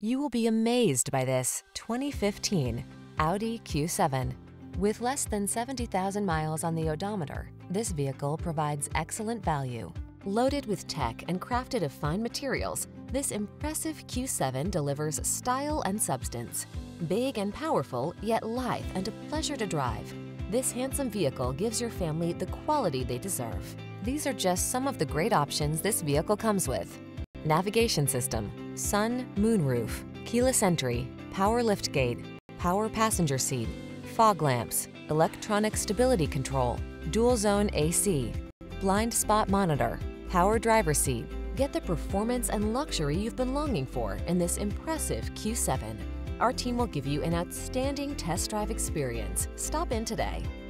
You will be amazed by this 2015 Audi Q7. With less than 70,000 miles on the odometer, this vehicle provides excellent value. Loaded with tech and crafted of fine materials, this impressive Q7 delivers style and substance. Big and powerful, yet lithe and a pleasure to drive. This handsome vehicle gives your family the quality they deserve. These are just some of the great options this vehicle comes with: navigation system, sun, moonroof, keyless entry, power liftgate, power passenger seat, fog lamps, electronic stability control, dual zone AC, blind spot monitor, power driver seat. Get the performance and luxury you've been longing for in this impressive Q7. Our team will give you an outstanding test drive experience. Stop in today.